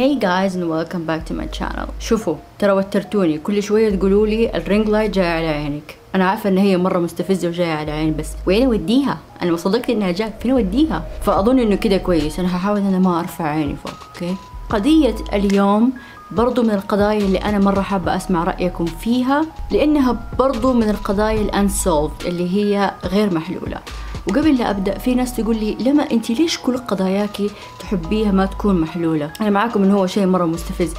Hey guys and welcome back to my channel. شوفوا ترى وترتوني، كل شوية تقولوا لي الرينج لايت جاي على عينك. أنا عارفة إن هي مرة مستفزة وجاية على عيني، بس وين أوديها؟ أنا ما صدقت إنها جات، فين أوديها؟ فأظن إنه كده كويس، أنا هحاول إن أنا ما أرفع عيني فوق، أوكي؟ قضية اليوم برضو من القضايا اللي أنا مرة حابة أسمع رأيكم فيها، لأنها برضو من القضايا الأنسولفد اللي هي غير محلولة. وقبل لا ابدا في ناس تقول لي لما انت ليش كل قضاياكي تحبيها ما تكون محلوله؟ انا معاكم ان هو شيء مره مستفز،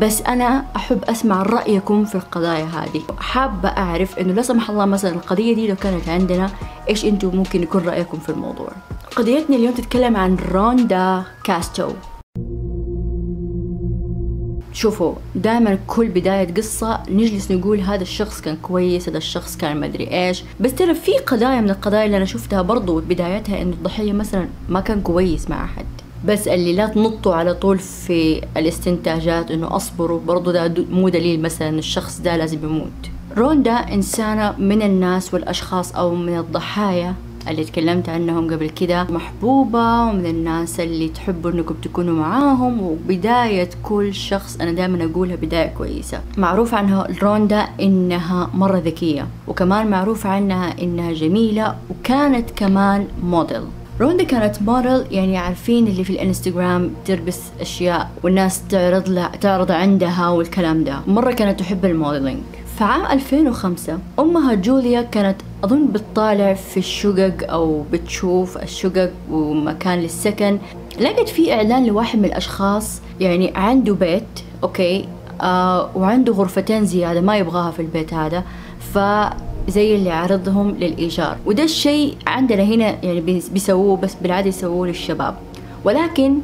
بس انا احب اسمع رايكم في القضايا هذه. حابه اعرف انه لا سمح الله مثلا القضيه دي لو كانت عندنا ايش انتم ممكن يكون رايكم في الموضوع. قضيتنا اليوم تتكلم عن روندا كاسترو. شوفوا دائما كل بداية قصة نجلس نقول هذا الشخص كان كويس، هذا الشخص كان مدري ايش، بس ترى في قضايا من القضايا اللي انا شفتها برضو بدايتها انه الضحية مثلا ما كان كويس مع احد، بس اللي لا تنطوا على طول في الاستنتاجات انه اصبروا برضو ده مو دليل مثلا الشخص ده لازم يموت. روندا انسانة من الناس والاشخاص او من الضحايا اللي تكلمت عنهم قبل كده، محبوبة ومن الناس اللي تحبوا انكم تكونوا معاهم، وبداية كل شخص انا دائما اقولها بداية كويسة. معروف عنها روندا انها مرة ذكية، وكمان معروف عنها انها جميلة، وكانت كمان موديل. روندا كانت موديل، يعني عارفين اللي في الانستغرام تلبس اشياء والناس تعرض عندها والكلام ده، مرة كانت تحب الموديلينج. فعام 2005 امها جوليا كانت اظن بتطالع في الشقق او بتشوف الشقق ومكان للسكن، لقت في اعلان لواحد من الاشخاص يعني عنده بيت، اوكي، وعنده غرفتين زياده ما يبغاها في البيت هذا، فزي اللي عرضهم للايجار. وده الشيء عندنا هنا يعني بيسووه، بس بالعاده يسووه للشباب، ولكن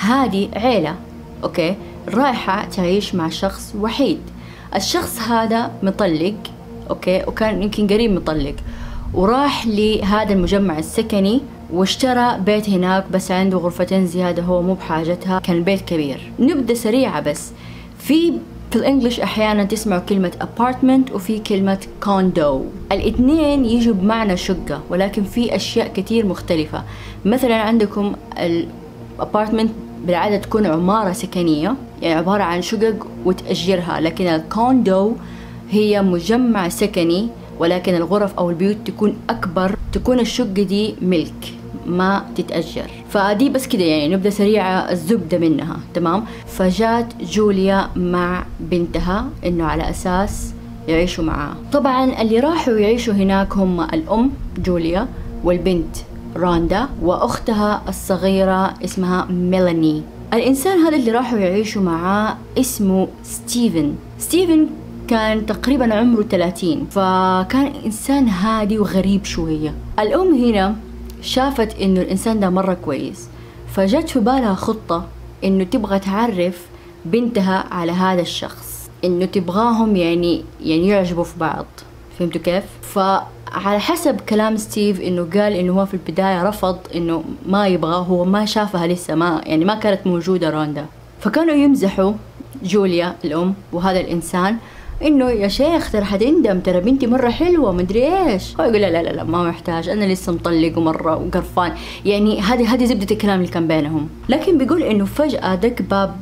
هذه عيله، اوكي، رايحه تعيش مع شخص وحيد. الشخص هذا مطلق، اوكي، وكان يمكن قريب مطلق، وراح لهذا المجمع السكني واشترى بيت هناك، بس عنده غرفتين زياده هو مو بحاجتها، كان البيت كبير. نبدا سريعه، بس في الانجليش احيانا تسمعوا كلمه ابارتمنت وفي كلمه كوندو، الاثنين يجوا بمعنى شقه، ولكن في اشياء كثير مختلفه. مثلا عندكم الابارتمنت بالعاده تكون عماره سكنيه، يعني عباره عن شقق وتاجرها، لكن الكوندو هي مجمع سكني، ولكن الغرف او البيوت تكون اكبر، تكون الشقه دي ملك ما تتاجر. فدي بس كده يعني نبدا سريعه الزبده منها، تمام. فجات جوليا مع بنتها انه على اساس يعيشوا معاها. طبعا اللي راحوا يعيشوا هناك هم الام جوليا والبنت روندا واختها الصغيره اسمها ميلاني. الانسان هذا اللي راحوا يعيشوا معاه اسمه ستيفن. ستيفن كان تقريبا عمره 30، فكان انسان هادي وغريب شويه. الام هنا شافت انه الانسان ده مره كويس، فجت في بالها خطه انه تبغى تعرف بنتها على هذا الشخص، انه تبغاهم يعني يعجبوا في بعض، فهمتوا كيف؟ فعلى حسب كلام ستيف انه قال انه هو في البدايه رفض، انه ما يبغى، هو ما شافها لسه، ما يعني ما كانت موجوده روندا. فكانوا يمزحوا جوليا الام وهذا الانسان انه يا شيخ ترى حتندم، ترى بنتي مره حلوه مدري ايش. هو يقول لا لا لا ما محتاج، انا لسه مطلق ومره وقرفان، يعني هذه زبده الكلام اللي كان بينهم. لكن بيقول انه فجاه دق باب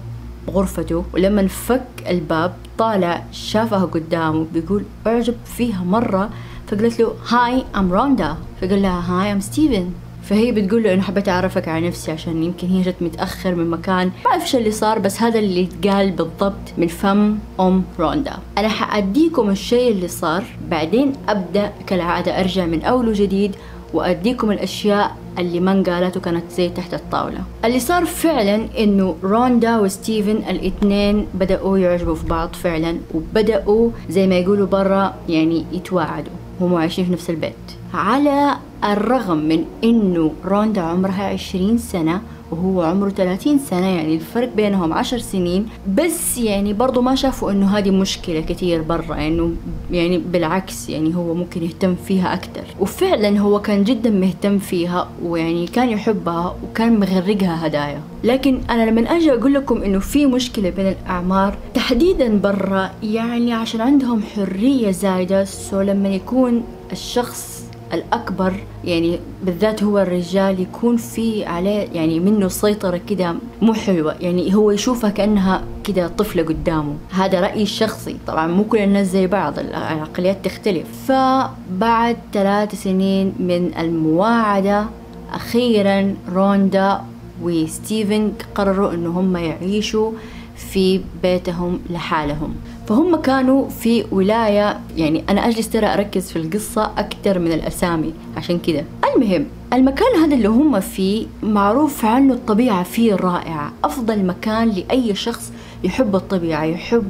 غرفته، ولما انفك الباب طالع شافها قدامه، بيقول اعجب فيها مره، فقالت له هاي ام روندا، فقال لها هاي ام ستيفن. فهي بتقول له انه حبيت اعرفك على نفسي عشان يمكن هي جت متاخر من مكان، ما اعرف ايش اللي صار، بس هذا اللي قال بالضبط من فم ام روندا. انا حاديكم الشيء اللي صار بعدين، ابدا كالعاده ارجع من اول وجديد واديكم الاشياء اللي ما انقالت وكانت زي تحت الطاوله. اللي صار فعلا انه روندا وستيفن الاثنين بداوا يعجبوا في بعض فعلا، وبداوا زي ما يقولوا برا يعني يتواعدوا، هم عايشين في نفس البيت، على الرغم من انه روندا عمرها 20 سنه وهو عمره 30 سنه، يعني الفرق بينهم 10 سنين بس، يعني برضه ما شافوا انه هذه مشكله كثير برا، انه يعني بالعكس يعني هو ممكن يهتم فيها اكثر، وفعلا هو كان جدا مهتم فيها، ويعني كان يحبها وكان مغرقها هدايا. لكن انا لما اجي اقول لكم انه في مشكله بين الاعمار تحديدا برا، يعني عشان عندهم حريه زايده، سو لما يكون الشخص الأكبر يعني بالذات هو الرجال يكون في عليه يعني منه سيطرة كده مو حلوة، يعني هو يشوفها كأنها كده طفلة قدامه. هذا رأيي الشخصي، طبعا مو كل الناس زي بعض، العقليات تختلف. فبعد 3 سنين من المواعدة أخيرا روندا وستيفن قرروا إن هم يعيشوا في بيتهم لحالهم. فهم كانوا في ولاية، يعني أنا أجلس ترى أركز في القصة أكثر من الأسامي عشان كده. المهم المكان هذا اللي هم فيه معروف عنه الطبيعة فيه رائعة، أفضل مكان لأي شخص يحب الطبيعة، يحب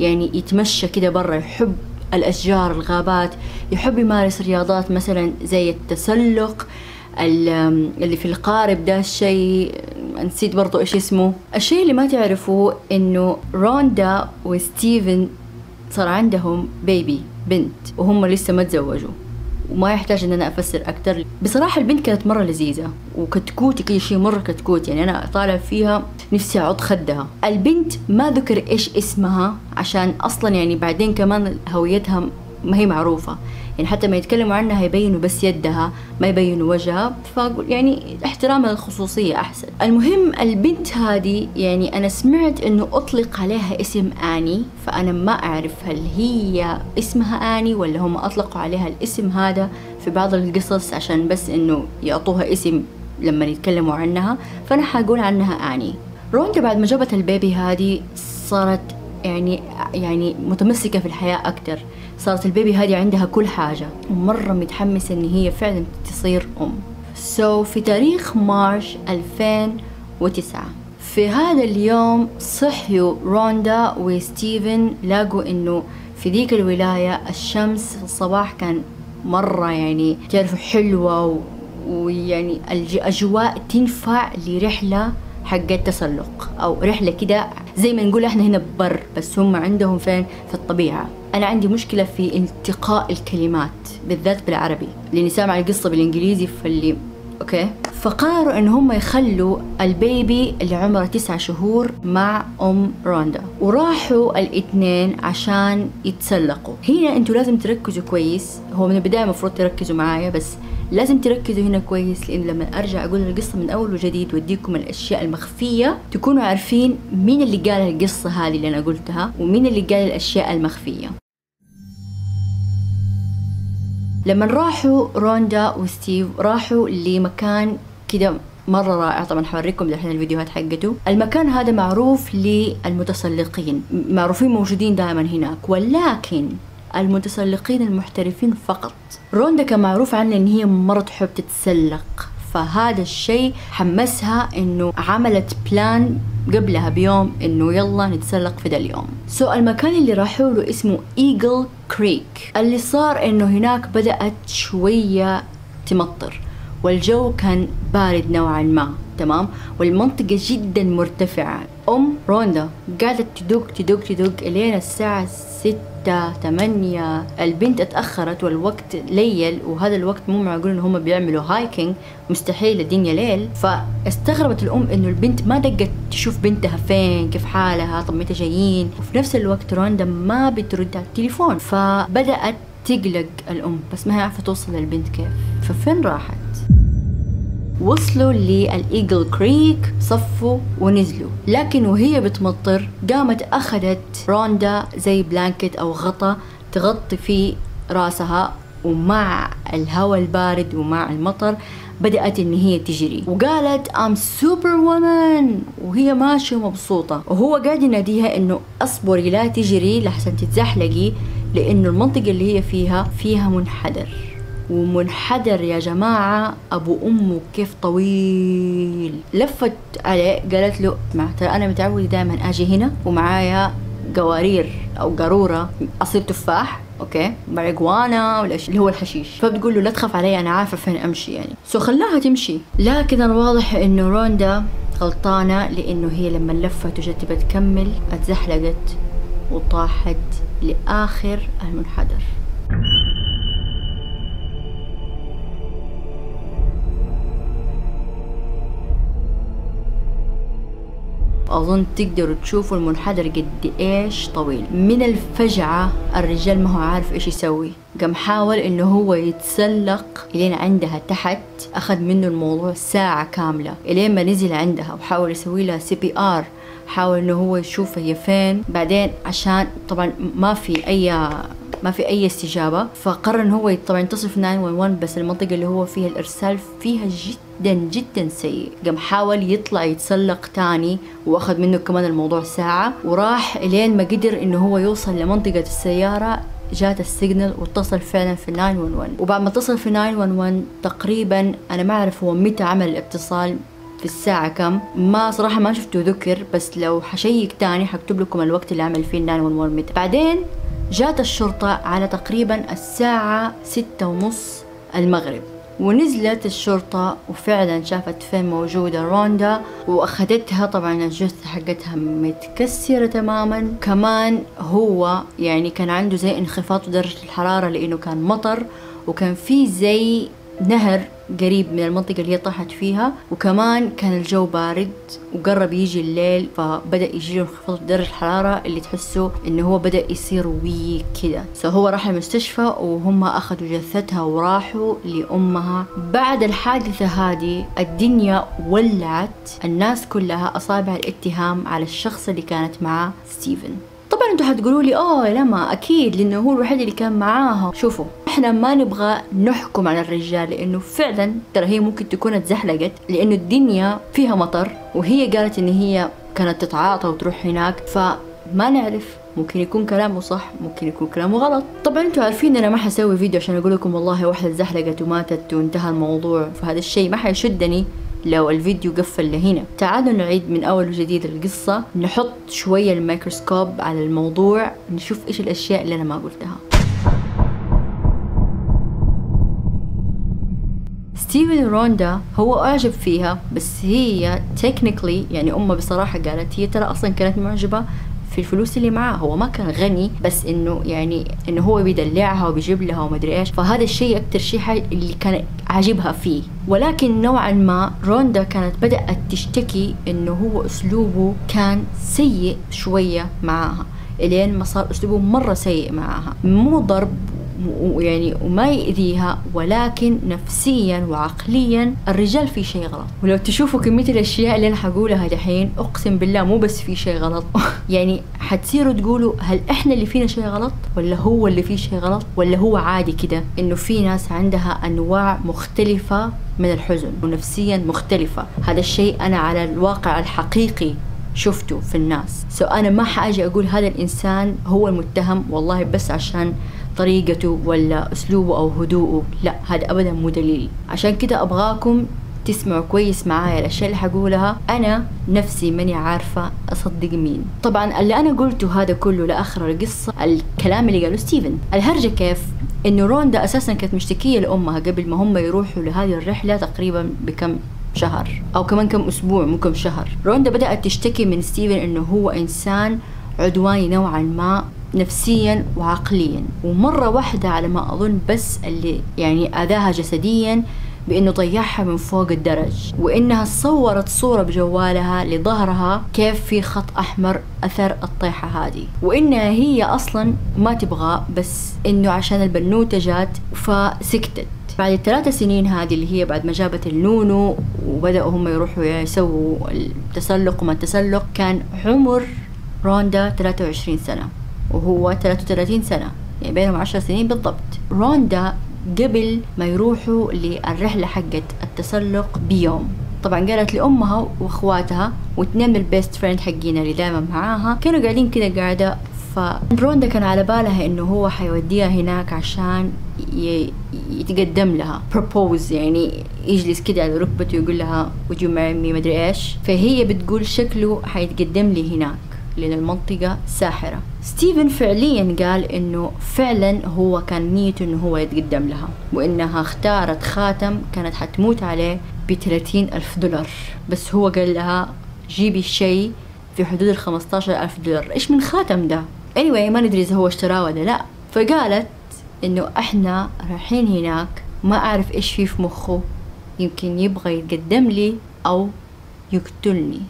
يعني يتمشى كده برا، يحب الأشجار، الغابات، يحب يمارس رياضات مثلا زي التسلق اللي في القارب ده، الشيء نسيت برضو ايش اسمه. الشيء اللي ما تعرفوه انه روندا وستيفن صار عندهم بيبي، بنت، وهم لسه ما تزوجوا، وما يحتاج ان انا افسر اكثر. بصراحه البنت كانت مره لذيذه وكتكوت، كل شيء مره كتكوت، يعني انا طالع فيها نفسي اعض خدها. البنت ما ذكر ايش اسمها عشان اصلا يعني بعدين كمان هويتها ما هي معروفه، يعني حتى ما يتكلموا عنها يبينوا بس يدها، ما يبينوا وجهها، فأقول يعني احتراما للخصوصية أحسن. المهم البنت هذه يعني أنا سمعت إنه أطلق عليها اسم آني، فأنا ما أعرف هل هي اسمها آني ولا هم أطلقوا عليها الاسم هذا في بعض القصص عشان بس إنه يعطوها اسم لما يتكلموا عنها، فأنا حقول عنها آني. روندا بعد ما جابت البيبي هذه صارت يعني متمسكة في الحياة أكتر، صارت البيبي هذه عندها كل حاجة ومرة متحمسة إن هي فعلا تصير أم. في تاريخ مارش 2009 في هذا اليوم صحيوا روندا وستيفن، لاقوا إنه في ذيك الولاية الشمس في الصباح كان مرة يعني تعرفوا حلوة، ويعني الأجواء تنفع لرحلة حقت تسلق أو رحلة كده زي ما نقول احنا هنا ببر، بس هم عندهم فين؟ في الطبيعة. أنا عندي مشكلة في انتقاء الكلمات بالذات بالعربي لأني سامع القصة بالإنجليزي، فاللي أوكي. فقرروا إن هم يخلوا البيبي اللي عمره 9 شهور مع أم روندا، وراحوا الاثنين عشان يتسلقوا. هنا أنتوا لازم تركزوا كويس، هو من البداية المفروض تركزوا معايا بس لازم تركزوا هنا كويس، لأن لما أرجع أقول القصة من أول وجديد وأديكم الأشياء المخفية تكونوا عارفين مين اللي قال القصة هذه اللي أنا قلتها ومين اللي قال الأشياء المخفية. لما راحوا روندا وستيف راحوا لمكان كده مرة رائع، طبعا حوريكم دحين الفيديوهات حقته. المكان هذا معروف للمتسلقين، معروفين موجودين دائما هناك، ولكن المتسلقين المحترفين فقط. روندا كان معروف عنها ان هي مرة تحب تتسلق، فهذا الشيء حمسها انه عملت بلان قبلها بيوم انه يلا نتسلق في ذا اليوم. المكان اللي راحوا له اسمه ايجل كريك، اللي صار انه هناك بدأت شوية تمطر والجو كان بارد نوعا ما، تمام، والمنطقة جدا مرتفعة. روندا قعدت تدق الين الساعة 6 8، البنت اتأخرت والوقت ليل، وهذا الوقت مو معقول ان هم بيعملوا هايكينج، مستحيل الدنيا ليل. فاستغربت الام انه البنت ما دقت تشوف بنتها فين، كيف حالها، طب متى جايين، وفي نفس الوقت روندا ما بترد على التليفون، فبدأت تقلق الام بس ما هي عارفة توصل للبنت كيف، ففين راحت؟ وصلوا للإيجل كريك، صفوا ونزلوا، لكن وهي بتمطر قامت أخذت روندا زي بلانكت أو غطا تغطي فيه راسها، ومع الهواء البارد ومع المطر بدأت إن هي تجري، وقالت I'm super woman وهي ماشية مبسوطة، وهو قاعد يناديها إنه أصبري لا تجري لحسن تتزحلقي، لأنه المنطقة اللي هي فيها منحدر، ومنحدر يا جماعة أبو أمه كيف طويل. لفت عليه قالت له مع ترى أنا متعودة دائما أجي هنا ومعايا قوارير أو قارورة عصير تفاح، أوكي، ماريجوانا والأشياء اللي هو الحشيش، فبتقول له لا تخاف علي أنا عارفة فين أمشي يعني. خلاها تمشي، لكن واضح إنه روندا غلطانة، لأنه هي لما لفت وجت تبى تكمل اتزحلقت وطاحت لآخر المنحدر. اظن تقدروا تشوفوا المنحدر قد ايش طويل. من الفجعه الرجال ما هو عارف ايش يسوي، قام حاول انه هو يتسلق الين عندها تحت، اخذ منه الموضوع ساعه كامله الين ما نزل عندها وحاول يسوي لها CPR، حاول انه هو يشوف هي فين. بعدين عشان طبعا ما في اي استجابه، فقرر ان هو طبعا يتصل 911، بس المنطقه اللي هو فيها الارسال فيها جدا سيء. قام حاول يطلع يتسلق تاني واخذ منه كمان الموضوع ساعه، وراح الين ما قدر انه هو يوصل لمنطقه السياره. جات السيجنال واتصل فعلا في 911، وبعد ما اتصل في 911 تقريبا انا ما اعرف هو متى عمل الاتصال في الساعة كم، ما صراحة ما شفته ذكر، بس لو حشيك تاني حكتب لكم الوقت اللي عمل فيه 911 متى. بعدين جات الشرطة على تقريبا الساعة 6:30 المغرب، ونزلت الشرطة وفعلا شافت فين موجودة روندا واخدتها. طبعا الجثة حقتها متكسرة تماما، كمان هو يعني كان عنده زي انخفاض درجة الحرارة لانه كان مطر، وكان في زي نهر قريب من المنطقة اللي هي طاحت فيها، وكمان كان الجو بارد وقرب يجي الليل، فبدأ يجي له انخفاض درجة الحرارة اللي تحسه انه هو بدأ يصير ويك كده. فهو راح المستشفى وهم اخذوا جثتها وراحوا لأمها. بعد الحادثة هذه الدنيا ولعت، الناس كلها اصابع الاتهام على الشخص اللي كانت معاه ستيفن. طبعا انتوا حتقولوا لي لما اكيد لانه هو الوحيد اللي كان معاها. شوفوا احنا ما نبغى نحكم على الرجال، لانه فعلا ترى هي ممكن تكون اتزحلقت لانه الدنيا فيها مطر، وهي قالت ان هي كانت تتعاطى وتروح هناك، فما نعرف ممكن يكون كلامه صح ممكن يكون كلامه غلط. طبعا انتوا عارفين انا ما حسوي فيديو عشان اقول لكم والله واحدة اتزحلقت وماتت وانتهى الموضوع، فهذا الشيء ما حيشدني لو الفيديو قفل لهنا. تعالوا نعيد من اول وجديد القصة، نحط شوية الميكروسكوب على الموضوع، نشوف ايش الاشياء اللي انا ما قلتها. ستيفن روندا هو اعجب فيها، بس هي تكنيكلي يعني امه بصراحة قالت هي ترى اصلا كانت معجبة في الفلوس اللي معاه، هو ما كان غني بس انه يعني انه هو بيدلعها وبيجيب لها ومدري ايش، فهذا الشيء اكثر شيء اللي كان عاجبها فيه. ولكن نوعا ما روندا كانت بدأت تشتكي انه هو اسلوبه كان سيء شوية معاها، الين ما صار اسلوبه مرة سيء معاها، مو ضرب ويعني وما يأذيها، ولكن نفسيا وعقليا الرجال في شيء غلط. ولو تشوفوا كمية الاشياء اللي انا حقولها دحين اقسم بالله مو بس في شيء غلط يعني حتصيروا تقولوا هل احنا اللي فينا شيء غلط، ولا هو اللي فيه شيء غلط، ولا هو عادي كده انه في ناس عندها انواع مختلفة من الحزن ونفسيا مختلفة. هذا الشيء انا على الواقع الحقيقي شفته في الناس، انا ما حاجي اقول هذا الانسان هو المتهم والله بس عشان طريقته ولا اسلوبه او هدوءه، لا هذا ابدا مو دليل. عشان كده ابغاكم تسمعوا كويس معايا الاشياء اللي حقولها، انا نفسي ماني عارفه اصدق مين. طبعا اللي انا قلته هذا كله لاخر القصه الكلام اللي قاله ستيفن. الهرجه كيف انه روندا اساسا كانت مشتكيه لامها قبل ما هم يروحوا لهذه الرحله تقريبا بكم شهر او كمان كم اسبوع مو كم شهر. روندا بدأت تشتكي من ستيفن انه هو انسان عدواني نوعا ما نفسيا وعقليا، ومرة واحدة على ما اظن بس اللي يعني اذاها جسديا بانه طيحها من فوق الدرج، وانها صورت صورة بجوالها لظهرها كيف في خط احمر اثر الطيحة هذه، وانها هي اصلا ما تبغاه بس انه عشان البنوتة جات فسكتت. بعد ال3 سنين هذه اللي هي بعد ما جابت النونو وبدأوا هم يروحوا يسووا التسلق وما التسلق، كان عمر روندا 23 سنة وهو 33 سنة، يعني بينهم 10 سنين بالضبط. روندا قبل ما يروحوا للرحلة حقت التسلق بيوم طبعا قالت لأمها وأخواتها واتنين من البيست فريند حقينا اللي دائما معاها كانوا قاعدين كده قاعدة، فروندا كان على بالها انه هو حيوديها هناك عشان يتقدم لها propose، يعني يجلس كده على ركبته ويقول لها وجي مع امي مدري ايش، فهي بتقول شكله حيتقدم لي هناك لأن المنطقة ساحرة. ستيفن فعليا قال انه فعلا هو كان نيته انه هو يتقدم لها، وانها اختارت خاتم كانت حتموت عليه ب$30,000، بس هو قال لها جيبي شيء في حدود ال$15,000، ايش من خاتم ده؟ anyway ما ندري اذا هو اشتراه ولا لا. فقالت انه احنا رايحين هناك ما اعرف ايش فيه في مخه، يمكن يبغى يتقدم لي او يقتلني.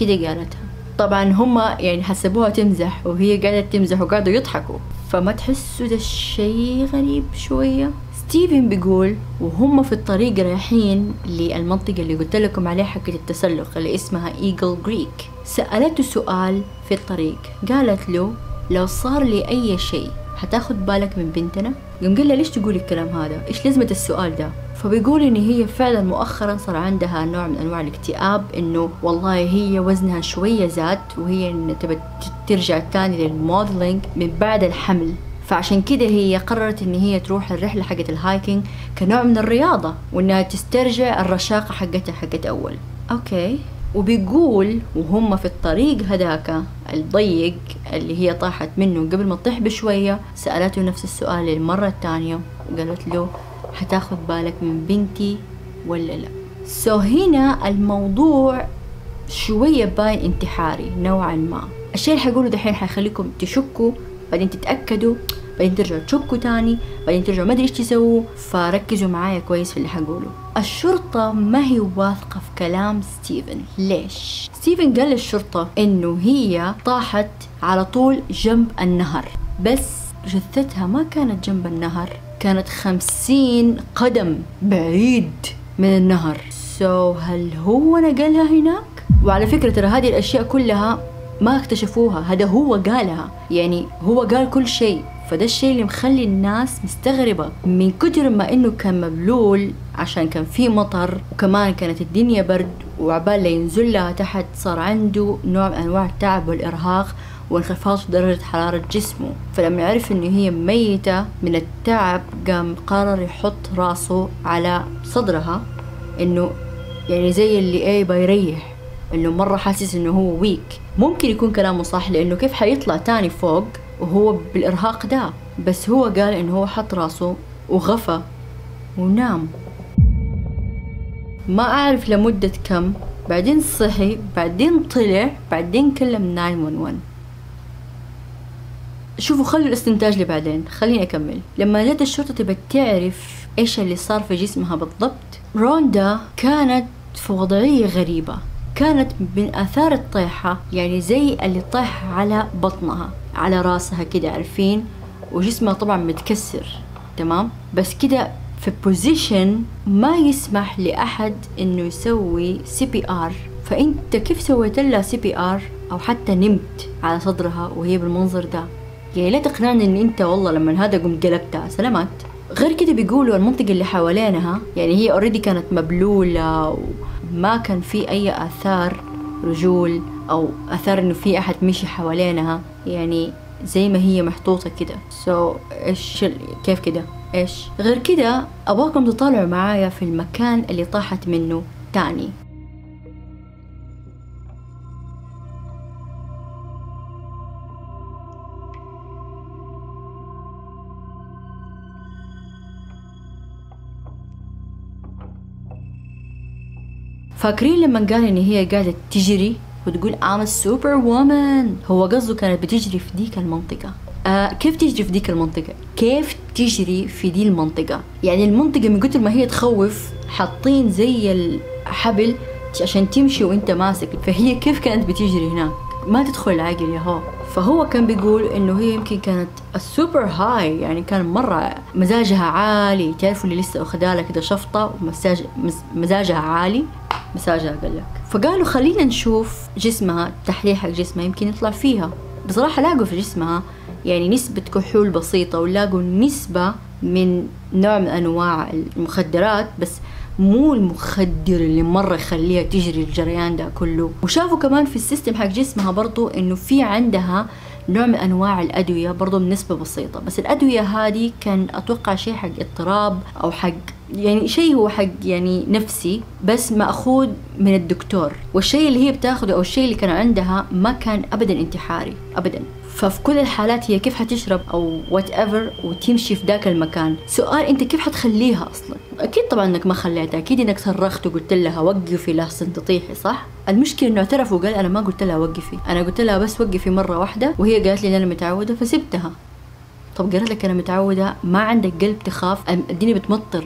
كده قالتها. طبعا هما يعني حسبوها تمزح وهي قاعدة تمزح وقاعدوا يضحكوا، فما تحسوا ده الشي غريب شوية؟ ستيفن بيقول وهم في الطريق رايحين للمنطقة اللي قلت لكم عليها حقة التسلق اللي اسمها ايجل كريك، سألته سؤال في الطريق، قالت له لو صار لي أي شيء هتاخد بالك من بنتنا؟ قام قال لها ليش تقولي الكلام هذا؟ إيش لازمة السؤال ده؟ فبيقول إن هي فعلا مؤخرا صار عندها نوع من أنواع الاكتئاب، إنه والله هي وزنها شوية زاد وهي تبى ترجع تاني للموديلينج من بعد الحمل، فعشان كده هي قررت إن هي تروح الرحلة حقة الهايكينج كنوع من الرياضة وإنها تسترجع الرشاقة حقتها حقت أول. أوكي. وبيقول وهم في الطريق هداك الضيق اللي هي طاحت منه قبل ما تطيح بشوية، سألته نفس السؤال للمرة الثانية وقالت له هتاخد بالك من بنتي ولا لا؟ هنا الموضوع شوية باين انتحاري نوعا ما. الشيء اللي حقوله دحين حيخليكم تشكوا، بعدين تتأكدوا، بعدين ترجعوا تشكوا تاني، بعدين ترجعوا ما ادري ايش تسووا، فركزوا معايا كويس في اللي حقوله. الشرطة ما هي واثقة في كلام ستيفن، ليش؟ ستيفن قال للشرطة انه هي طاحت على طول جنب النهر، بس جثتها ما كانت جنب النهر، كانت 50 قدم بعيد من النهر. هل هو نقلها هناك؟ وعلى فكرة ترى هذه الأشياء كلها ما اكتشفوها، هذا هو قالها، يعني هو قال كل شيء، فده الشيء اللي مخلي الناس مستغربة من كتر ما انه كان مبلول، عشان كان في مطر وكمان كانت الدنيا برد، وعبال ينزل لها تحت صار عنده نوع من انواع التعب والارهاق وانخفاض في درجة حرارة جسمه، فلما عرف انه هي ميتة من التعب قام قرر يحط راسه على صدرها، انه يعني زي اللي ايه بيريح، انه مرة حاسس انه هو ويك. ممكن يكون كلامه صح لانه كيف حيطلع تاني فوق وهو بالارهاق ده، بس هو قال انه هو حط راسه وغفى ونام. ما اعرف لمدة كم، بعدين صحي، بعدين طلع، بعدين كلم 911. شوفوا خلوا الاستنتاج اللي بعدين، خليني اكمل. لما جت الشرطة تبى تعرف ايش اللي صار في جسمها بالضبط، روندا كانت في وضعية غريبة، كانت من اثار الطيحة، يعني زي اللي طاح على بطنها على راسها كده، عارفين، وجسمها طبعا متكسر تمام، بس كده في بوزيشن ما يسمح لاحد انه يسوي CPR، فانت كيف سويت لها CPR او حتى نمت على صدرها وهي بالمنظر ده؟ يعني لا تقنعني ان انت والله لما هذا قمت قلبتها سلامات. غير كده بيقولوا المنطقة اللي حوالينها يعني هي اوريدي كانت مبلولة وما كان في اي اثار رجول او اثار انه في احد مشي حوالينها، يعني زي ما هي محطوطة كده. ايش كيف كده ايش؟ غير كده ابغاكم تطالعوا معايا في المكان اللي طاحت منه تاني. فاكرين لما قال ان هي قاعدة تجري وتقول I'm a super woman، هو قصده كانت بتجري في ديك المنطقة. كيف تجري في ديك المنطقة؟ كيف تجري في دي المنطقة؟ يعني المنطقة من كتر ما هي تخوف حاطين زي الحبل عشان تمشي وانت ماسك، فهي كيف كانت بتجري هناك؟ ما تدخل العقل يا هو. فهو كان بيقول انه هي يمكن كانت السوبر هاي، يعني كان مرة مزاجها عالي، تعرفوا اللي لسه اخدالها كده شفطة ومزاجها عالي، مساجها قال لك. فقالوا خلينا نشوف جسمها، تحليل حق جسمها يمكن يطلع فيها. بصراحة لاقوا في جسمها يعني نسبة كحول بسيطة، ولاقوا نسبة من نوع من أنواع المخدرات، بس مو المخدر اللي مرة يخليها تجري الجريان ده كله. وشافوا كمان في السيستم حق جسمها برضو إنه في عندها نوع من أنواع الأدوية برضو بنسبة بسيطة، بس الأدوية هذه كان أتوقع شيء حق اضطراب أو حق يعني شيء هو حق يعني نفسي، بس مأخوذ من الدكتور، والشيء اللي هي بتاخده أو الشيء اللي كان عندها ما كان أبدا انتحاري أبدا. ففي كل الحالات هي كيف حتشرب أو وات ايفر وتمشي في ذاك المكان؟ سؤال أنت كيف حتخليها أصلا؟ أكيد طبعا إنك ما خليتها، أكيد إنك صرخت وقلت لها وقفي لحسن تطيحي، صح؟ المشكلة إنه اعترف وقال أنا ما قلت لها وقفي، أنا قلت لها بس وقفي مرة واحدة وهي قالت لي أنا متعودة فسبتها. طب قالت لك انا متعوده ما عندك قلب تخاف، الدنيا بتمطر،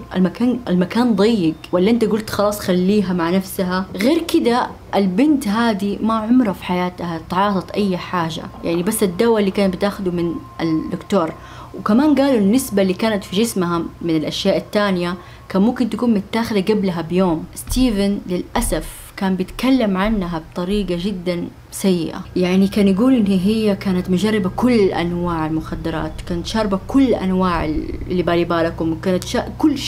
المكان ضيق، ولا انت قلت خلاص خليها مع نفسها؟ غير كده البنت هذه ما عمرها في حياتها تعاطت اي حاجه، يعني بس الدواء اللي كانت بتاخده من الدكتور، وكمان قالوا النسبه اللي كانت في جسمها من الاشياء الثانيه كان ممكن تكون متاخده قبلها بيوم. ستيفن للاسف كان بيتكلم عنها بطريقة جدا سيئة، يعني كان يقول إن هي كانت مجربة كل أنواع المخدرات، كانت شاربة كل أنواع اللي بالي بالكم، كانت كل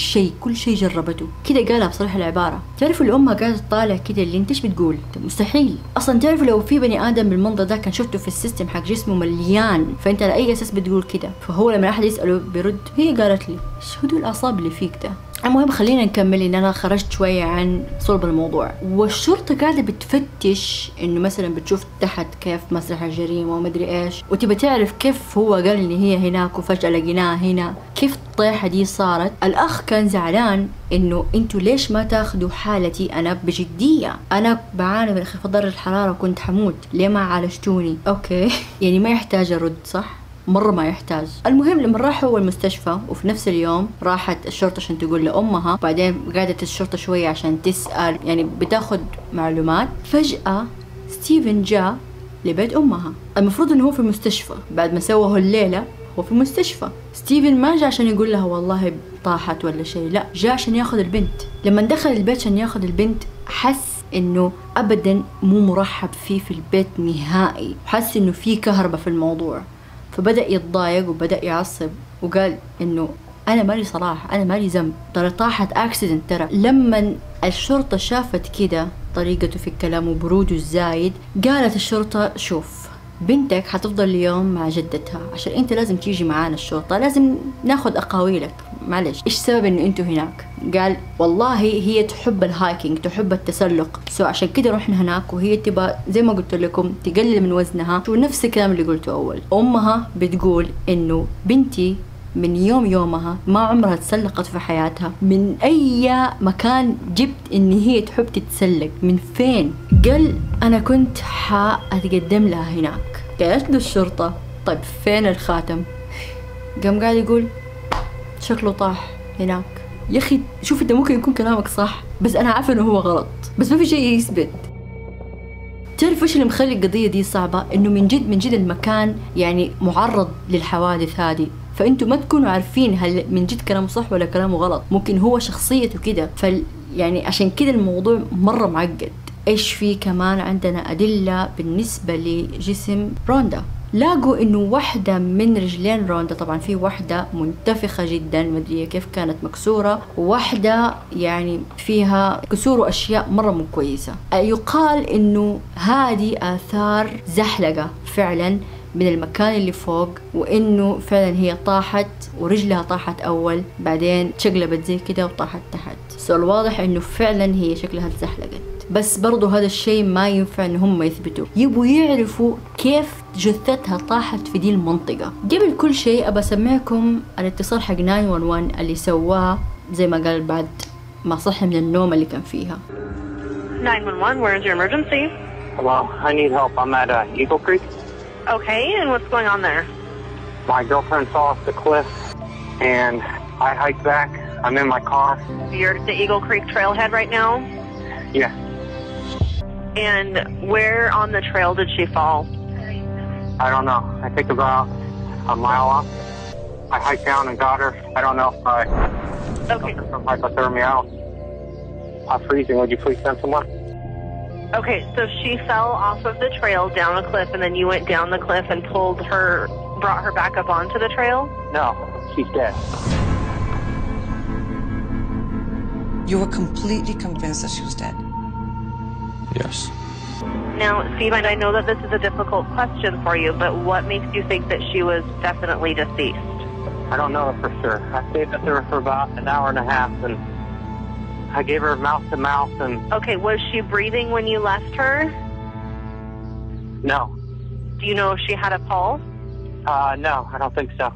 شيء جربته، كده قالها بصريح العبارة. تعرفوا الأمها قاعدة تطالع كده اللي أنت إيش بتقول؟ مستحيل، أصلا تعرفوا لو في بني آدم بالمنظر ده كان شفته في السيستم حق جسمه مليان، فأنت على أي أساس بتقول كده؟ فهو لما أحد يسأله بيرد هي قالت لي، إيش هدول الأعصاب اللي فيك ده؟ المهم خلينا نكمل، ان انا خرجت شويه عن صلب الموضوع. والشرطه قاعده بتفتش، انه مثلا بتشوف تحت كيف مسرح الجريمه وما ادري ايش، وتبى تعرف كيف هو قال ان هي هناك وفجاه لقيناها هنا، كيف الطيحه دي صارت. الاخ كان زعلان انه انتوا ليش ما تاخذوا حالتي انا بجديه، انا بعاني من انخفاض درجه الحراره وكنت حموت، ليه ما عالجتوني؟ اوكي يعني ما يحتاج ارد صح؟ مرة ما يحتاج. المهم لما راحوا المستشفى، وفي نفس اليوم راحت الشرطة عشان تقول لأمها، بعدين قعدت الشرطة شوية عشان تسأل، يعني بتاخد معلومات. فجأة ستيفن جاء لبيت أمها، المفروض إنه هو في المستشفى بعد ما سواه الليلة، هو في المستشفى. ستيفن ما جاء عشان يقول لها والله طاحت ولا شيء، لا جاء عشان ياخذ البنت. لما دخل البيت عشان ياخذ البنت حس انه أبدا مو مرحب فيه في البيت نهائي، حس إنه في كهرباء في الموضوع، فبدأ يتضايق وبدأ يعصب وقال إنه أنا مالي صلاح، أنا مالي ذنب، ترى طاحت أكسيدنت ترى. لما الشرطة شافت كده طريقته في الكلام وبروده الزايد، قالت الشرطة شوف بنتك حتفضل اليوم مع جدتها، عشان أنت لازم تيجي معانا الشرطة، لازم ناخد أقاويلك، معلش إيش سبب إن أنتوا هناك؟ قال والله هي تحب الهايكينج، تحب التسلق، سو عشان كده رحنا هناك، وهي تبى زي ما قلت لكم تقلل من وزنها، ونفس الكلام اللي قلته أول. أمها بتقول إنه بنتي من يوم يومها ما عمرها تسلقت في حياتها، من أي مكان جبت إن هي تحب تتسلق من فين؟ قال أنا كنت حأتقدم لها هناك. قالت له الشرطة طيب فين الخاتم؟ قام قاعد يقول شكله طاح هناك. يا أخي شوف أنت ممكن يكون كلامك صح، بس أنا عارفة إنه هو غلط، بس ما في شيء يثبت. تعرف ايش اللي مخلي القضية دي صعبة؟ إنه من جد المكان يعني معرض للحوادث هذه، فانتوا ما تكونوا عارفين هل من جد كلامه صح ولا كلامه غلط، ممكن هو شخصيته كده، يعني عشان كده الموضوع مرة معقد. ايش في كمان عندنا أدلة بالنسبة لجسم روندا؟ لاقوا انه واحدة من رجلين روندا، طبعا في واحدة منتفخة جدا مدري كيف كانت مكسورة، وواحدة يعني فيها كسور واشياء مرة مو كويسة. يقال انه هذه آثار زحلقة فعلا من المكان اللي فوق، وانه فعلا هي طاحت ورجلها طاحت اول، بعدين تشقلبت زي كده وطاحت تحت، سو الواضح انه فعلا هي شكلها اتزحلقت. بس برضو هذا الشيء ما ينفع ان هم يثبتوا، يبوا يعرفوا كيف جثتها طاحت في دي المنطقة. قبل كل شيء ابى اسمعكم الاتصال حق 911 اللي سواه زي ما قال بعد ما صحي من النوم اللي كان فيها. 911, where is your emergency? Hello, I need help. I'm at Eagle Creek. Okay, and what's going on there? My girlfriend fell off the cliff, and I hiked back. I'm in my car. You're at the Eagle Creek trailhead right now? Yeah. And where on the trail did she fall? I don't know. I think about a mile off. I hiked down and got her. I don't know if I suffered from hypothermia. I'm freezing. Would you please send someone? Okay, so she fell off of the trail down a cliff, and then you went down the cliff and brought her back up onto the trail? No, she's dead. You were completely convinced that she was dead? Yes. Now, Stephen, I know that this is a difficult question for you, but what makes you think that she was definitely deceased? I don't know for sure. I stayed with her for about an hour and a half, and I gave her mouth to mouth and... Okay, was she breathing when you left her? No. Do you know if she had a pulse? No, I don't think so.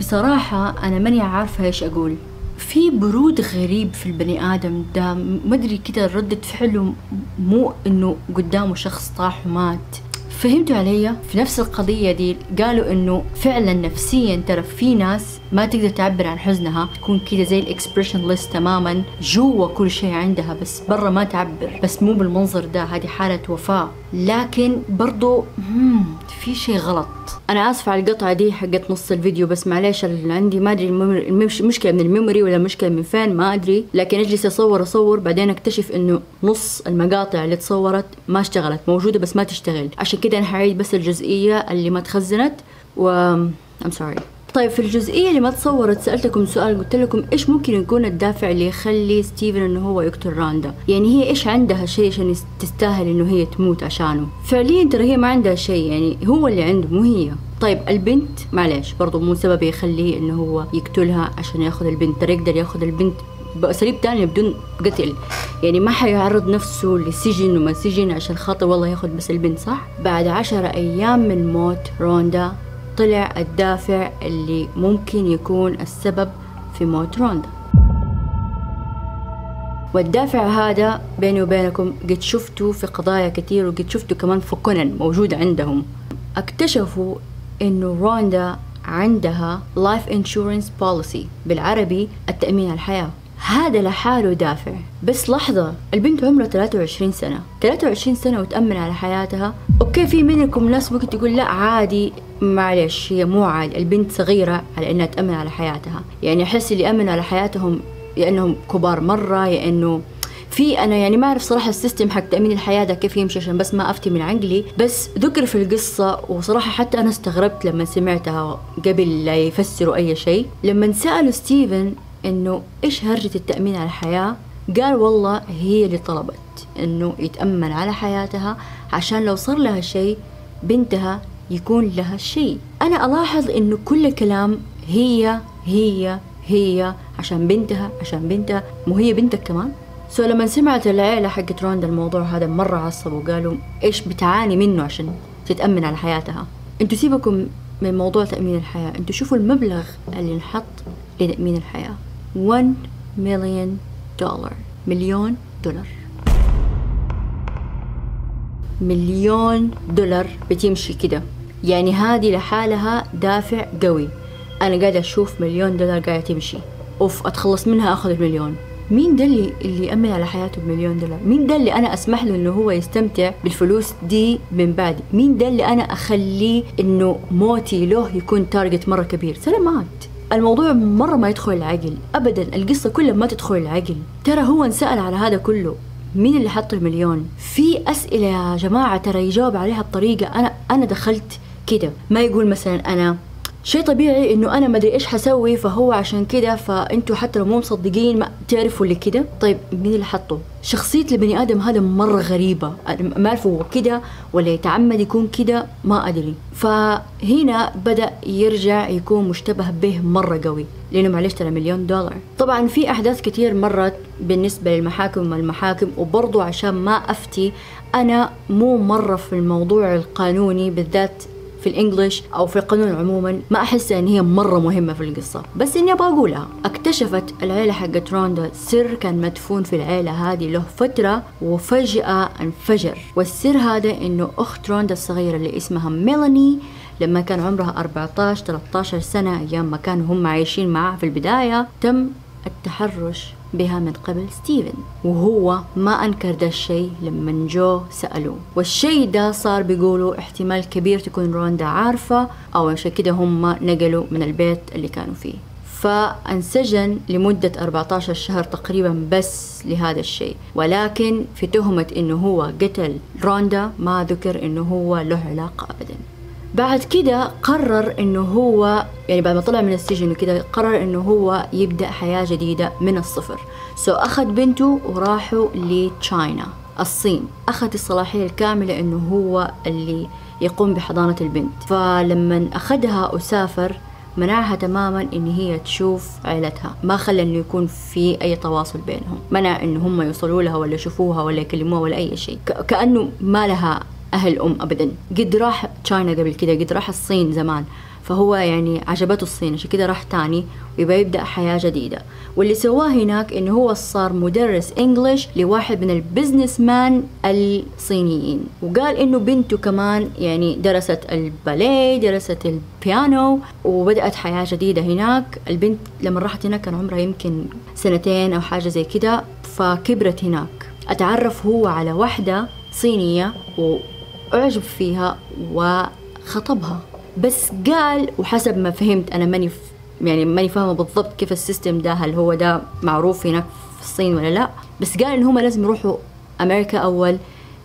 بصراحة أنا ماني عارفة إيش أقول. في برود غريب في البني آدم ده، مدري كده ردة فعله مو إنه قدامه شخص طاح ومات، فهمتوا علي؟ في نفس القضية دي قالوا انه فعلا نفسيا ترى في ناس ما تقدر تعبر عن حزنها، تكون كده زي الاكسبريشن ليست تماما، جوا كل شيء عندها بس برا ما تعبر، بس مو بالمنظر ده، هذه حالة وفاة. لكن برضو في شيء غلط. انا اسفة على القطعة دي حقت نص الفيديو، بس معليش عندي ما ادري مشكلة من الميموري ولا مشكلة من فين ما ادري، لكن اجلس اصور بعدين اكتشف انه نص المقاطع اللي اتصورت ما اشتغلت، موجودة بس ما تشتغل، عشان كده انا حعيد بس الجزئية اللي ما تخزنت و I'm sorry. طيب في الجزئية اللي ما تصورت سألتكم سؤال، قلت لكم إيش ممكن يكون الدافع اللي يخلي ستيفن إنه هو يقتل راندا؟ يعني هي إيش عندها شيء عشان تستاهل إنه هي تموت عشانه؟ فعليا ترى هي ما عندها شيء، يعني هو اللي عنده مو هي. طيب البنت معليش برضو مو سبب يخليه إنه هو يقتلها عشان ياخذ البنت، ترى يقدر ياخذ البنت بأساليب تانية بدون قتل، يعني ما حيعرض نفسه للسجن وما سجن عشان خاطر والله ياخذ بس البنت، صح؟ بعد 10 أيام من موت روندا طلع الدافع اللي ممكن يكون السبب في موت روندا، والدافع هذا بيني وبينكم قد شفتوا في قضايا كتير، وقد شفتوا كمان في كونان موجود عندهم. اكتشفوا انه روندا عندها life insurance policy، بالعربي التأمين على الحياة. هذا لحاله دافع. بس لحظة، البنت عمرها 23 سنة، 23 سنة وتأمن على حياتها. اوكي في منكم ناس ممكن تقول لا عادي، معلش هي مو عادي، البنت صغيرة على انها تأمن على حياتها، يعني احس اللي أمن على حياتهم يا انهم كبار مرة يا انه في، انا يعني ما اعرف صراحه السيستم حق تامين الحياه ده كيف يمشي عشان بس ما افتي من عقلي، بس ذكر في القصه وصراحه حتى انا استغربت لما سمعتها قبل لا يفسروا اي شيء. لما سالوا ستيفن انه ايش هرجه التامين على الحياه، قال والله هي اللي طلبت انه يتامن على حياتها عشان لو صار لها شيء بنتها يكون لها شيء. انا الاحظ انه كل كلام هي هي هي عشان بنتها عشان بنتها، مو هي بنتك كمان؟ سو لما سمعت العيلة حقت روندا الموضوع هذا مرة عصبوا، وقالوا ايش بتعاني منه عشان تتأمن على حياتها؟ انتوا سيبكم من موضوع تأمين الحياة، انتوا شوفوا المبلغ اللي انحط لتأمين الحياة، 1 مليون دولار، مليون دولار، مليون دولار بتمشي كده، يعني هذه لحالها دافع قوي. انا قاعدة اشوف مليون دولار قاعدة تمشي، اوف اتخلص منها اخذ المليون. مين ده اللي يأمن على حياته ب1 مليون دولار؟ مين ده اللي أنا أسمح له إنه هو يستمتع بالفلوس دي من بعد؟ مين ده اللي أنا أخليه إنه موتي له يكون تارجت مرة كبير؟ سلامات. الموضوع مرة ما يدخل العقل أبدا، القصة كلها ما تدخل العقل. ترى هو انسأل على هذا كله، مين اللي حط المليون؟ في أسئلة يا جماعة ترى يجاوب عليها بطريقة، أنا دخلت كده، ما يقول مثلا أنا شيء طبيعي انه انا ما ادري ايش حسوي فهو عشان كده، فانتوا حتى لو مو مصدقين ما تعرفوا اللي كده. طيب مين اللي حطه؟ شخصيه البني ادم هذا مره غريبه، ما اعرف هو كده ولا يتعمد يكون كده، ما ادري. فهنا بدا يرجع يكون مشتبه به مره قوي، لانه معلش ترى $1 مليون. طبعا في احداث كتير مرت بالنسبه للمحاكم وبرضه عشان ما افتي انا مو مره في الموضوع القانوني بالذات في الانجليش او في القانون عموما، ما احس ان هي مره مهمه في القصه، بس اني ابغى اقولها. اكتشفت العيله حقت روندا سر كان مدفون في العيله هذه له فتره وفجاه انفجر، والسر هذا انه اخت روندا الصغيره اللي اسمها ميلاني لما كان عمرها 14 13 سنه ايام ما كانوا هم عايشين معاها في البدايه تم التحرش بها من قبل ستيفن، وهو ما أنكر ده الشيء لما جو سألوه، والشيء ده صار بيقولوا احتمال كبير تكون روندا عارفة، أو عشان كده هم نقلوا من البيت اللي كانوا فيه، فانسجن لمدة 14 شهر تقريبا بس لهذا الشيء. ولكن في تهمة إنه هو قتل روندا ما ذكر إنه هو له علاقة أبدا. بعد كده قرر انه هو يعني بعد ما طلع من السجن وكده قرر انه هو يبدأ حياة جديدة من الصفر، سو اخذ بنته وراحوا لتشاينا الصين، اخذ الصلاحية الكاملة انه هو اللي يقوم بحضانة البنت، فلما اخذها وسافر منعها تماما ان هي تشوف عائلتها، ما خلى انه يكون في اي تواصل بينهم، منع ان هم يوصلوا لها ولا يشوفوها ولا يكلموها ولا اي شيء، كأنه ما لها أهل أم أبدا. قد راح تشاينا قبل كده، قد راح الصين زمان، فهو يعني عجبته الصين عشان كده راح تاني ويبقى يبدأ حياة جديدة. واللي سواه هناك إنه هو صار مدرس إنجليش لواحد من البزنس مان الصينيين، وقال إنه بنته كمان يعني درست الباليه، درست البيانو، وبدأت حياة جديدة هناك. البنت لما راحت هناك كان عمرها يمكن 2 أو حاجة زي كده، فكبرت هناك. اتعرف هو على واحدة صينية وأعجب فيها وخطبها، بس قال وحسب ما فهمت أنا ماني فاهمة بالضبط كيف السيستم ده، هل هو ده معروف هناك في الصين ولا لا، بس قال إن هم لازم يروحوا أمريكا أول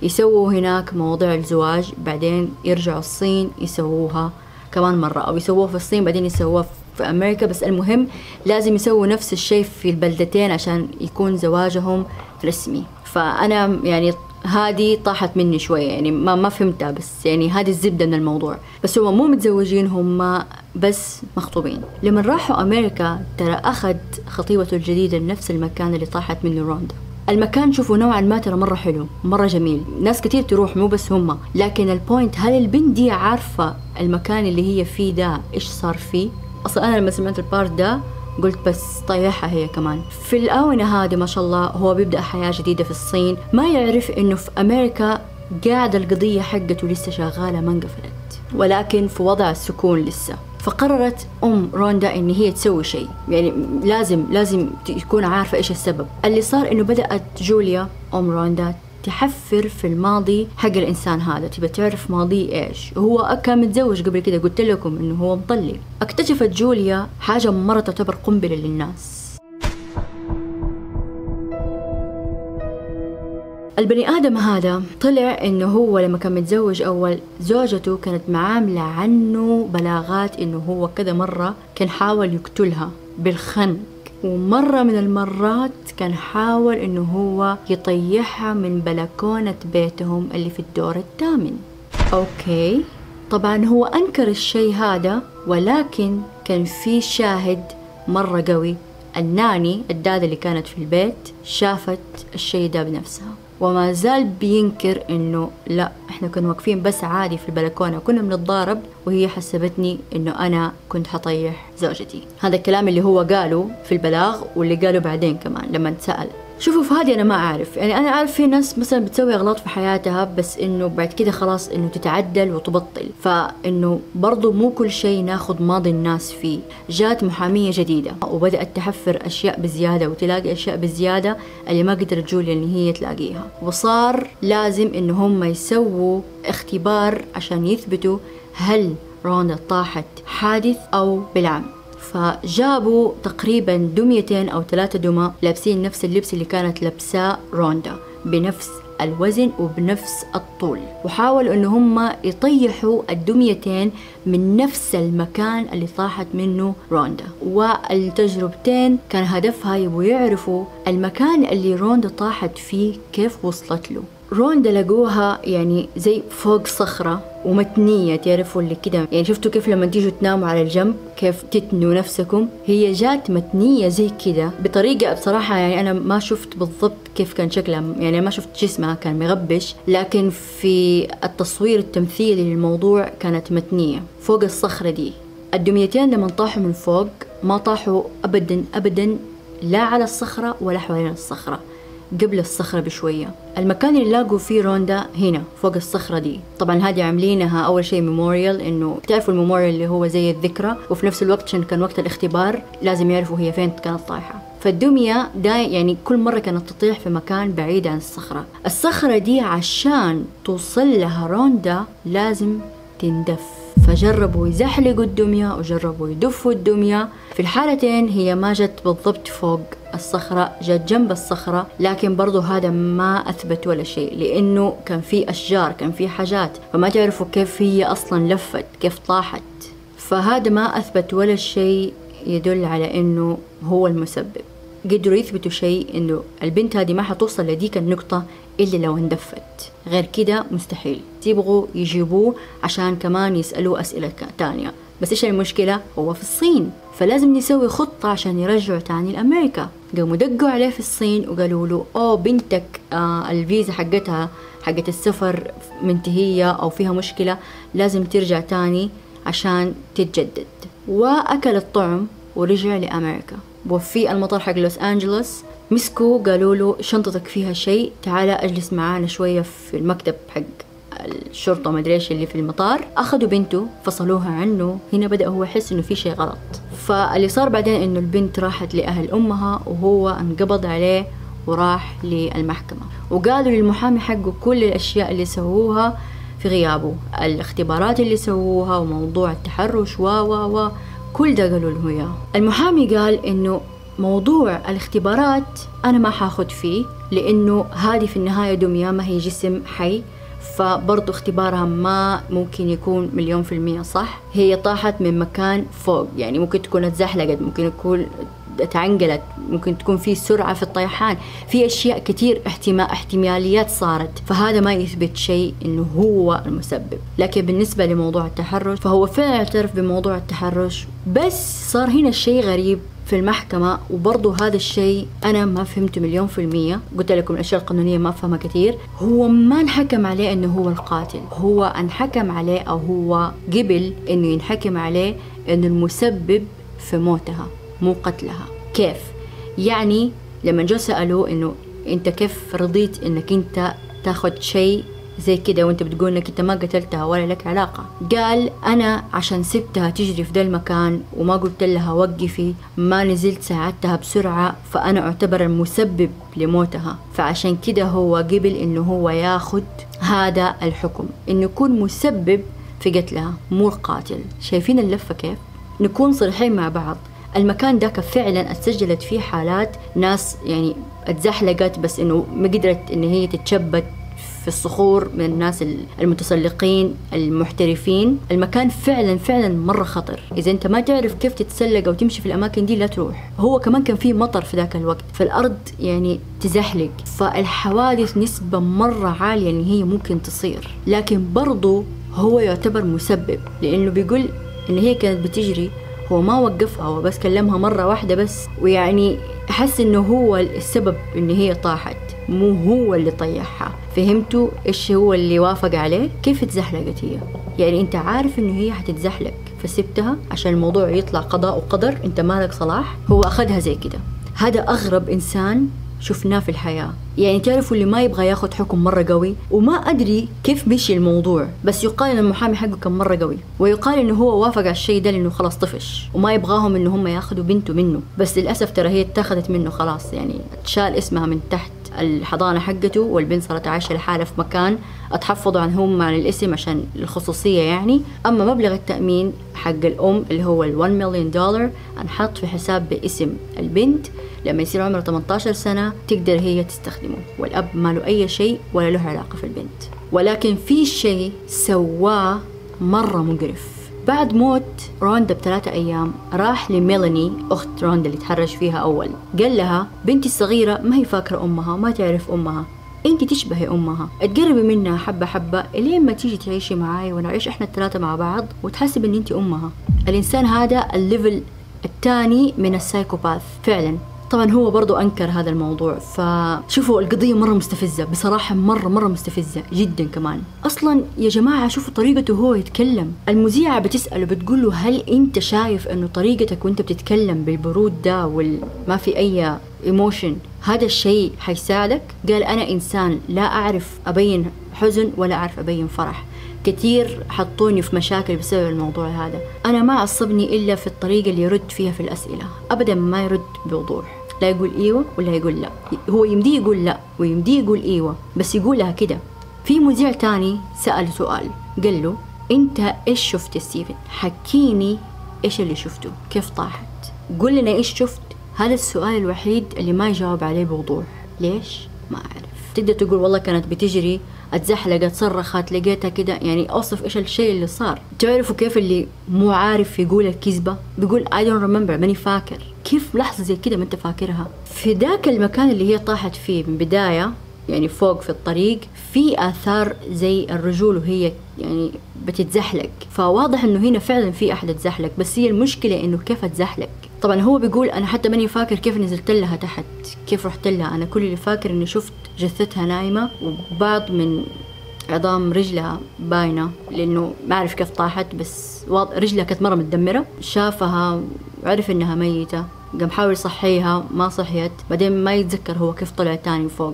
يسووا هناك مواضيع الزواج، بعدين يرجعوا الصين يسووها كمان مرة، أو يسووها في الصين بعدين يسووها في أمريكا، بس المهم لازم يسووا نفس الشيء في البلدتين عشان يكون زواجهم رسمي. فأنا يعني هذه طاحت مني شوية، يعني ما فهمتها، بس يعني هذه الزبدة من الموضوع. بس هم مو متزوجين، هم بس مخطوبين. لما راحوا أمريكا ترى أخذ خطيبته الجديدة لنفس المكان اللي طاحت منه روندا. المكان شوفوا نوعا ما ترى مرة حلو، مرة جميل، ناس كتير تروح مو بس هم، لكن البوينت هل البنت دي عارفة المكان اللي هي فيه ده إيش صار فيه؟ أصلا أنا لما سمعت البارت ده قلت بس طيحها هي كمان. في الآونة هذه ما شاء الله هو بيبدأ حياة جديدة في الصين، ما يعرف إنه في أمريكا قاعدة القضية حقته لسه شغالة ما انقفلت، ولكن في وضع السكون لسه. فقررت أم روندا إن هي تسوي شيء، يعني لازم تكون عارفة إيش السبب. اللي صار إنه بدأت جوليا أم روندا تحفر في الماضي حق الإنسان هذا، تبى تعرف ماضيه إيش. هو كان متزوج قبل كده، قلت لكم إنه هو مطلق. اكتشفت جوليا حاجة مرة تعتبر قنبلة للناس. البني آدم هذا طلع إنه هو لما كان متزوج أول زوجته كانت معاملة عنه بلاغات إنه هو كذا مرة كان حاول يقتلها بالخنق، ومرة من المرات كان حاول إنه هو يطيحها من بلكونة بيتهم اللي في الدور الثامن. أوكي، طبعا هو أنكر الشيء هذا، ولكن كان في شاهد مرة قوي. الناني الدادة اللي كانت في البيت شافت الشيء ده بنفسها، وما زال بينكر إنه لا إحنا كنا واقفين بس عادي في البلكونة وكنا بنتضارب، وهي حسبتني إنه أنا كنت حطيح زوجتي. هذا الكلام اللي هو قاله في البلاغ واللي قاله بعدين كمان لما اتسأل. شوفوا في هذه أنا ما أعرف، يعني أنا أعرف في ناس مثلا بتسوي أغلاط في حياتها، بس إنه بعد كده خلاص إنه تتعدل وتبطل، فإنه برضو مو كل شيء ناخذ ماضي الناس فيه. جات محامية جديدة وبدأت تحفر أشياء بزيادة وتلاقي أشياء بزيادة اللي ما قدرت جوليا إن هي تلاقيها، وصار لازم إن هم يسووا اختبار عشان يثبتوا هل روندا طاحت حادث أو بالعمد. فجابوا تقريبا 2 أو 3 دمى لابسين نفس اللبس اللي كانت لابساه روندا بنفس الوزن وبنفس الطول، وحاولوا ان هم يطيحوا الدميتين من نفس المكان اللي طاحت منه روندا. والتجربتين كان هدفها يبغوا يعرفوا المكان اللي روندا طاحت فيه كيف وصلت له. روندا لقوها يعني زي فوق صخرة ومتنية، تعرفوا اللي كده يعني شفتوا كيف لما تيجوا تناموا على الجنب كيف تتنوا نفسكم، هي جات متنية زي كده بطريقة بصراحة يعني أنا ما شفت بالضبط كيف كان شكلها، يعني ما شفت جسمها كان مغبش، لكن في التصوير التمثيلي للموضوع كانت متنية فوق الصخرة دي. الدميتين لما طاحوا من فوق ما طاحوا أبدا أبدا لا على الصخرة ولا حوالين الصخرة، قبل الصخرة بشوية. المكان اللي لاقوا فيه روندا هنا فوق الصخرة دي، طبعا هذه عاملينها أول شيء ميموريال، إنه تعرفوا الميموريال اللي هو زي الذكرى، وفي نفس الوقت عشان كان وقت الاختبار لازم يعرفوا هي فين كانت طايحة. فالدمية دا يعني كل مرة كانت تطيح في مكان بعيد عن الصخرة. الصخرة دي عشان توصل لها روندا لازم تندف، فجربوا يزحلقوا الدمية وجربوا يدفوا الدمية. في الحالتين هي ما جت بالضبط فوق الصخرة، جت جنب الصخرة، لكن برضو هذا ما أثبت ولا شيء، لأنه كان في أشجار كان في حاجات، فما تعرفوا كيف هي أصلا لفت كيف طاحت، فهذا ما أثبت ولا شيء يدل على أنه هو المسبب. قدروا يثبتوا شيء أنه البنت هذه ما حتوصل لديك النقطة إلا لو اندفت، غير كده مستحيل. يبغوا يجيبوه عشان كمان يسألوه أسئلة تانية، بس إيش المشكلة؟ هو في الصين، فلازم نسوي خطة عشان يرجعوا تاني لأمريكا. قاموا دقوا عليه في الصين وقالوا له أوه بنتك الفيزا حقتها حقت السفر منتهية أو فيها مشكلة، لازم ترجع تاني عشان تتجدد. وأكل الطعم ورجع لأمريكا. وفي المطار حق لوس أنجلوس مسكوا قالوا له شنطتك فيها شيء، تعال أجلس معانا شوية في المكتب حق الشرطة ما ادري ايش اللي في المطار. اخذوا بنته فصلوها عنه. هنا بدأ هو يحس انه في شيء غلط. فاللي صار بعدين انه البنت راحت لأهل امها وهو انقبض عليه وراح للمحكمة، وقالوا للمحامي حقه كل الاشياء اللي سووها في غيابه، الاختبارات اللي سووها وموضوع التحرش و كل ده قالوا له اياه. المحامي قال انه موضوع الاختبارات انا ما حاخد فيه لانه هذه في النهاية دمية ما هي جسم حي، فبرضو اختبارها ما ممكن يكون 100% صح، هي طاحت من مكان فوق، يعني ممكن تكون اتزحلقت، ممكن تكون اتعنقلت، ممكن تكون في سرعة في الطيحان، في أشياء كتير احتماليات صارت، فهذا ما يثبت شيء إنه هو المسبب. لكن بالنسبة لموضوع التحرش فهو فعلا اعترف بموضوع التحرش، بس صار هنا الشيء غريب في المحكمة. وبرضه هذا الشيء أنا ما فهمته 100%، قلت لكم الأشياء القانونية ما أفهمها كثير. هو ما انحكم عليه إنه هو القاتل، هو انحكم عليه أو هو قبل إنه ينحكم عليه إنه المسبب في موتها مو قتلها. كيف؟ يعني لما جو سألوه إنه أنت كيف رضيت إنك أنت تاخد شيء زي كده وانت بتقول انك انت ما قتلتها ولا لك علاقة، قال انا عشان سبتها تجري في ده المكان وما قلت لها وقفي، ما نزلت ساعدتها بسرعة، فانا اعتبر المسبب لموتها، فعشان كده هو قبل انه هو ياخد هذا الحكم انه يكون مسبب في قتلها مو القاتل. شايفين اللفة كيف؟ نكون صريحين مع بعض، المكان ذاك فعلا اتسجلت فيه حالات ناس يعني اتزحلقت بس انه ما قدرت ان هي تتشبت في الصخور من الناس المتسلقين المحترفين. المكان فعلا مرة خطر، إذا أنت ما تعرف كيف تتسلق أو تمشي في الأماكن دي لا تروح. هو كمان كان في مطر في ذاك الوقت، فالأرض يعني تزحلق، فالحوادث نسبة مرة عالية إن هي ممكن تصير. لكن برضو هو يعتبر مسبب لأنه بيقول إن هي كانت بتجري، هو ما وقفها، هو بس كلمها مرة واحدة بس، ويعني أحس إنه هو السبب إن هي طاحت مو هو اللي طيحها. فهمتوا إيش هو اللي وافق عليه؟ كيف اتزحلقت هي؟ يعني أنت عارف إنه هي حتتزحلق فسبتها عشان الموضوع يطلع قضاء وقدر، أنت مالك صلاح. هو أخذها زي كده. هذا أغرب إنسان شفناه في الحياة، يعني تعرفوا اللي ما يبغى ياخد حكم مرة قوي. وما أدري كيف مشي الموضوع، بس يقال إن المحامي حقه كان مرة قوي، ويقال إنه هو وافق على الشيء ده لأنه خلاص طفش وما يبغاهم إنه هم ياخدوا بنته منه. بس للأسف ترى هي اتخذت منه خلاص، يعني اتشال اسمها من تحت الحضانة حقته، والبنت صارت عايشة لحالها في مكان، اتحفظوا عنهم عن الاسم عشان الخصوصية يعني. أما مبلغ التأمين حق الأم اللي هو $1 مليون انحط في حساب باسم البنت، لما يصير عمرها 18 سنة تقدر هي تستخدمه، والأب ما له أي شيء ولا له علاقة في البنت. ولكن في شيء سواه مرة مقرف. بعد موت روندا ب3 أيام راح لميلاني أخت روندا اللي تحرش فيها أول، قال لها بنتي الصغيرة ما هي فاكرة أمها، ما تعرف أمها، أنت تشبهي أمها، تقربي منها حبة حبة لين ما تيجي تعيشي معاي ونعيش إحنا ال3 مع بعض وتحسب إن أنت أمها. الإنسان هذا الليفل الثاني من السايكوباث فعلا. طبعا هو برضو أنكر هذا الموضوع. فشوفوا القضية مرة مستفزة بصراحة، مرة مستفزة جدا كمان. أصلا يا جماعة شوفوا طريقته هو يتكلم. المذيعة بتسأله بتقول له هل أنت شايف أنه طريقتك وأنت بتتكلم بالبرود ده وما في أي ايموشن هذا الشيء حيساعدك؟ قال أنا إنسان لا أعرف أبين حزن ولا أعرف أبين فرح، كثير حطوني في مشاكل بسبب الموضوع هذا، أنا ما عصبني إلا في الطريقة اللي يرد فيها في الأسئلة، أبدا ما يرد بوضوح، لا يقول إيوه ولا يقول لا، هو يمديه يقول لا ويمديه يقول إيوه بس يقولها كده. في مذيع تاني سأل سؤال قال له أنت إيش شفت يا ستيفن؟ حكيني إيش اللي شفته، كيف طاحت؟ قل لنا إيش شفت؟ هذا السؤال الوحيد اللي ما يجاوب عليه بوضوح. ليش؟ ما أعرف. تقدر تقول والله كانت بتجري اتزحلقت صرخت لقيتها كده، يعني اوصف ايش الشيء اللي صار. تعرفوا كيف اللي مو عارف يقول الكذبه بيقول I don't remember، ماني فاكر. كيف لحظه زي كده ما انت فاكرها؟ في ذاك المكان اللي هي طاحت فيه من بدايه يعني فوق في الطريق في آثار زي الرجول وهي يعني بتتزحلق، فواضح انه هنا فعلا في احد اتزحلق، بس هي المشكله انه كيف اتزحلق. طبعا هو بيقول انا حتى ماني فاكر كيف نزلت لها تحت، كيف رحت لها، انا كل اللي فاكر اني شفت جثتها نايمه وبعض من عظام رجلها باينه، لانه ما اعرف كيف طاحت، بس رجلها كانت مره متدمره. شافها وعرف انها ميته، قام حاول يصحيها ما صحيت، بعدين ما يتذكر هو كيف طلع تاني فوق.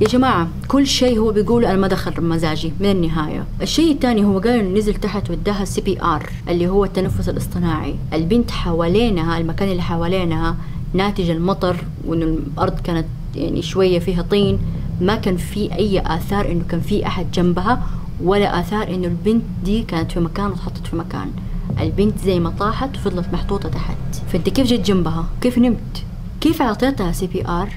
يا جماعة كل شيء هو بيقول أنا ما دخل مزاجي من النهاية. الشيء الثاني هو قال نزل تحت واداها CPR اللي هو التنفس الاصطناعي. البنت حوالينها، المكان اللي حوالينها ناتج المطر وإنه الأرض كانت يعني شوية فيها طين، ما كان في أي آثار إنه كان في أحد جنبها ولا آثار إنه البنت دي كانت في مكان وتحطت في مكان. البنت زي ما طاحت فضلت محطوطة تحت. فأنت كيف جيت جنبها؟ كيف نمت؟ كيف أعطيتها CPR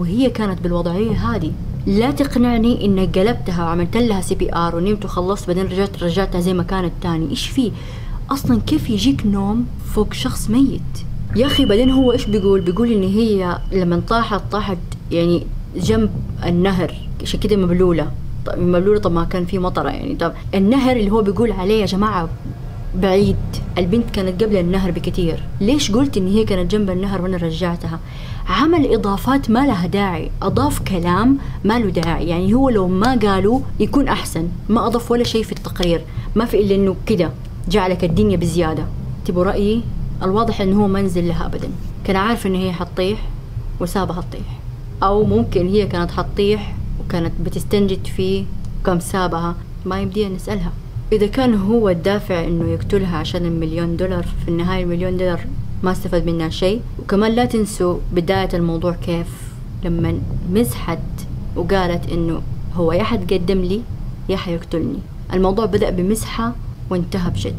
وهي كانت بالوضعية هذه؟ لا تقنعني انك قلبتها وعملت لها CPR ونمت وخلصت بعدين رجعتها زي ما كانت تاني. ايش فيه اصلا؟ كيف يجيك نوم فوق شخص ميت يا اخي؟ بعدين هو ايش بيقول؟ بيقول ان هي لما طاحت يعني جنب النهر، عشان كده مبلوله. طب مبلوله، طب ما كان في مطره يعني. طب النهر اللي هو بيقول عليه يا جماعه بعيد، البنت كانت قبل النهر بكثير، ليش قلت ان هي كانت جنب النهر وانا رجعتها؟ عمل اضافات ما لها داعي، اضاف كلام ما له داعي، يعني هو لو ما قالوا يكون احسن، ما اضاف ولا شيء في التقرير، ما في الا انه كده جعلك الدنيا بزياده. تبوا رايي؟ الواضح انه هو ما نزل لها ابدا، كان عارف ان هي حتطيح وسابها تطيح، او ممكن هي كانت حتطيح وكانت بتستنجد فيه وكان سابها، ما يمدينا نسالها. إذا كان هو الدافع إنه يقتلها عشان $1,000,000، في النهاية $1,000,000 ما استفاد منها شيء. وكمان لا تنسوا بداية الموضوع كيف، لما مزحت وقالت إنه هو يا حتقدم لي يا حيقتلني. الموضوع بدأ بمزحة وانتهى بجد.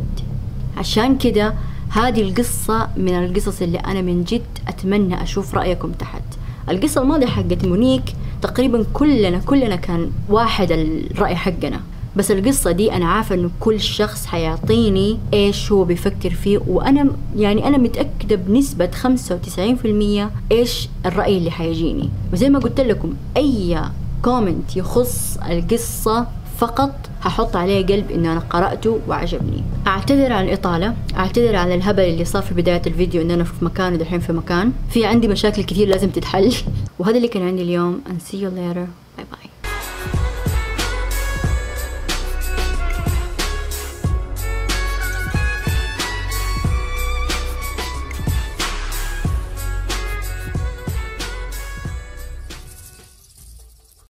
عشان كده هذه القصة من القصص اللي أنا من جد أتمنى أشوف رأيكم تحت. القصة الماضية حقت مونيك تقريبا كلنا كان واحد الرأي حقنا، بس القصة دي أنا عارفة إنه كل شخص حيعطيني إيش هو بيفكر فيه، وأنا يعني أنا متأكدة بنسبة 95% إيش الرأي اللي حيجيني. وزي ما قلت لكم أي كومنت يخص القصة فقط هحط عليه قلب إنه أنا قرأته وعجبني. أعتذر عن الإطالة، أعتذر عن الهبل اللي صار في بداية الفيديو إن أنا في مكان ودحين في مكان، في عندي مشاكل كتير لازم تتحل. وهذا اللي كان عندي اليوم، and see you later.